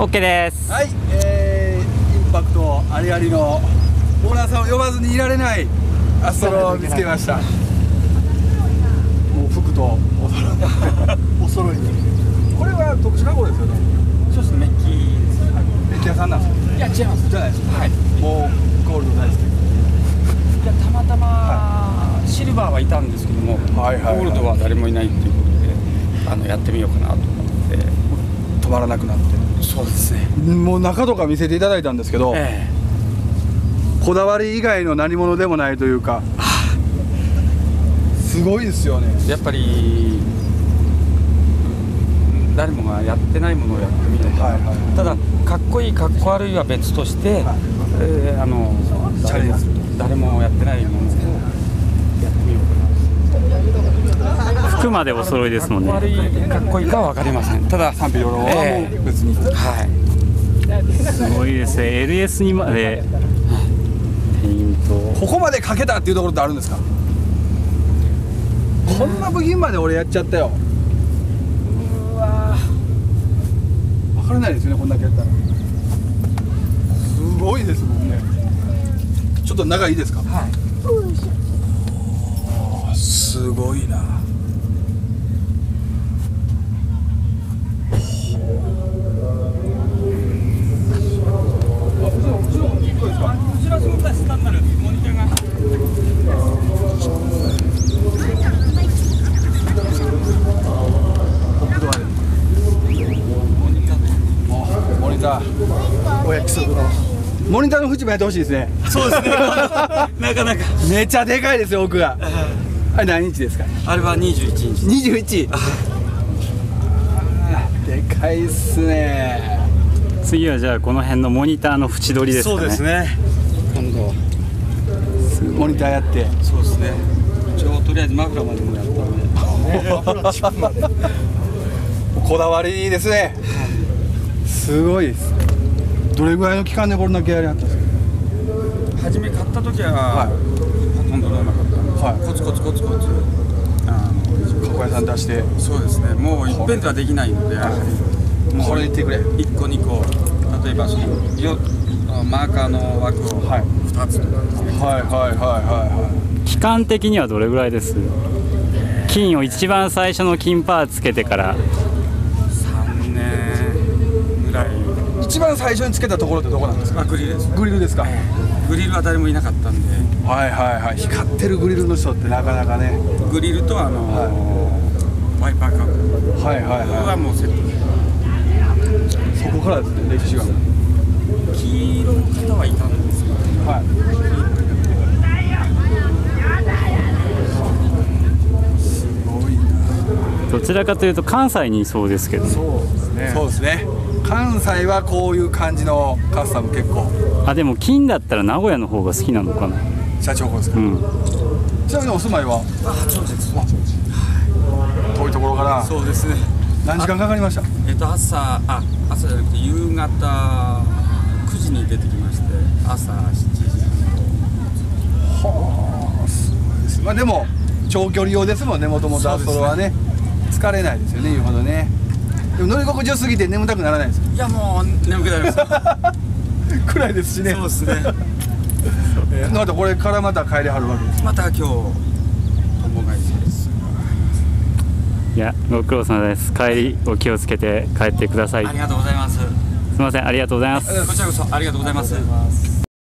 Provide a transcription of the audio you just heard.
OK です。はい、インパクトありありのオーナーさんを呼ばずにいられないアストロを見つけました。もう服とお揃いに。これは特殊加工ですよね。そうですね、メッキです。メッキ屋さんなんですか。いや違います。じゃないです。はい。もうゴールド大好き。いやたまたまシルバーはいたんですけども、ゴールドは誰もいないっていうことで、やってみようかなと思って止まらなくなって。そうですね、もう中とか見せていただいたんですけど、こだわり以外の何物でもないというか、すごいですよね。やっぱり誰もがやってないものをやってみたいな、ただかっこいいかっこ悪いは別として、誰もやってないものをやってみようかな。服までお揃いですもんね。かっこいいかは分かりません。ただ賛否両論はもう別に、すごいですね。 LS にまでペイントここまでかけたっていうところってあるんですか。こんな部品まで俺やっちゃったよ。うわー、分からないですよね。こんだけやったらすごいですもんね。ちょっと中いいですか。はい、すごいな。モニターの縁もやってほしいですね。そうですね。なかなかめちゃでかいですよ、奥が。あれ何日ですか。あれは21日。21。でかいっすね。次はじゃあこの辺のモニターの縁取りですかね。そうですね。今度モニターやって。そうですね。一応とりあえず枕までもやったんで。こだわりですね。すごいです。どれぐらいの期間でこれだけやりはったんですか。初め買った時はほとんどなかった。コツコツコツコツ加工屋さん出して。そうですね、もういっぺんではできないので、これ言ってくれ。1個2個、例えばそのマーカーの枠を2つとかですね。はいはいはい。期間的にはどれぐらいです。金を一番最初の金パーつけてから3年ぐらい。一番最初につけたところってどこなんですか。グリルです。グリルですか。グリルは誰もいなかったんで。はいはいはい。光ってるグリルの人ってなかなかね。グリルとワイパーカー。はいはいはい。はもうセットで。そこからですね、歴史が。黄色の方はいたんですけど。はい。すごいな。どちらかというと関西にいそうですけど。そうですね。そうですね。関西はこういう感じのカスタム結構。あ、でも金だったら名古屋の方が好きなのかな。社長こですか。うん。ちなみにお住まいは。あ、八王子です。遠いところから。そうですね。何時間かかりました。朝じゃなくて夕方9時に出てきまして、朝7時。はあ、すごいです。まあでも長距離用ですもんね。もともとアストロはね、疲れないですよね。言うほどね。でも乗り心地よすぎて眠たくならないです。いや、もう眠くなります。暗いですしね。そうですね。あとこれからまた帰りはるわけです。また今日です。いや、ご苦労様です。帰りお気をつけて帰ってください。ありがとうございます。すみません、ありがとうございます。こちらこそありがとうございます。